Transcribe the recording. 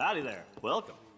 Howdy there. Welcome.